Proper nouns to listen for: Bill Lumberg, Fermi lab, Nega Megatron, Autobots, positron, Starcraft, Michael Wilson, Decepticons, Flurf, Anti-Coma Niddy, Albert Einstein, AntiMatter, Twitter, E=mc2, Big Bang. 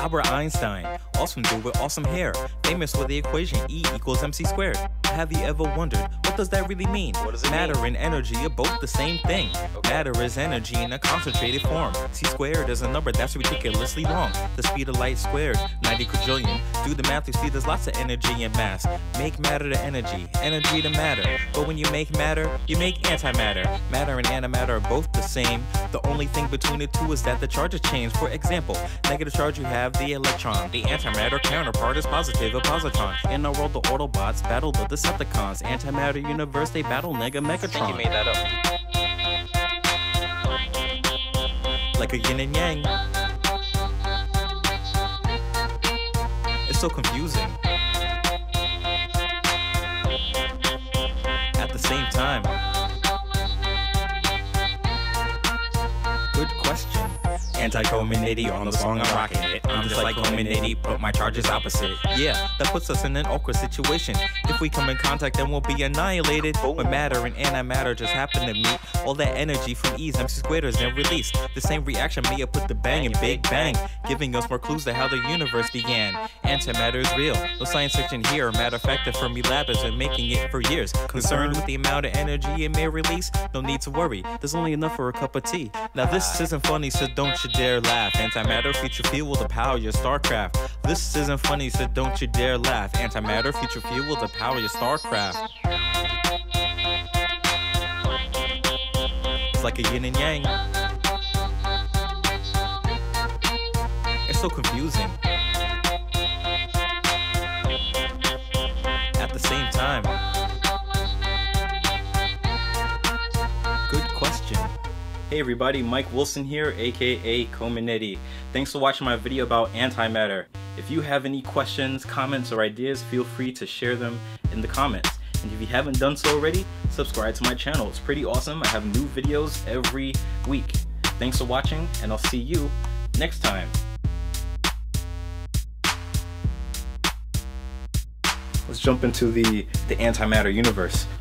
Albert Einstein, awesome dude with awesome hair, famous for the equation E=mc². Have you ever wondered, what does that really mean? What does it mean? Matter and energy are both the same thing. Okay. Matter is energy in a concentrated form. C² is a number that's ridiculously long. The speed of light squared, 90 quadrillion. Do the math, you see there's lots of energy and mass. Make matter to energy, energy to matter. But when you make matter, you make antimatter. Matter and antimatter are both the same. The only thing between the two is that the charges change. For example, negative charge, you have the electron. The antimatter counterpart is positive, a positron. In our world, the Autobots battle the Decepticons. Antimatter universe, they battle Nega Megatron. I think you made that up. Like a yin and yang. It's so confusing. At the same time. Good question. Anti-Coma Niddy on the song, I'm rocking it. I'm just like Coma Niddy, but my charge is opposite. Yeah, that puts us in an awkward situation. If we come in contact, then we'll be annihilated. But when matter and antimatter just happen to meet, all that energy from E=mc² is then released. The same reaction may have put the bang in Big Bang, giving us more clues to how the universe began. Antimatter is real, no science fiction here. Matter of fact, the Fermi lab has been making it for years. Concerned with the amount of energy it may release? No need to worry, there's only enough for a cup of tea. Now this isn't funny, so don't you dare laugh. Antimatter, future fuel to power your Starcraft. This isn't funny, so don't you dare laugh. Antimatter, future fuel to power your Starcraft. It's like a yin and yang. It's so confusing. At the same time. Good question. Hey everybody, Mike Wilson here, aka Coma Niddy. Thanks for watching my video about antimatter. If you have any questions, comments, or ideas, feel free to share them in the comments. And if you haven't done so already, subscribe to my channel. It's pretty awesome. I have new videos every week. Thanks for watching, and I'll see you next time. Let's jump into the antimatter universe.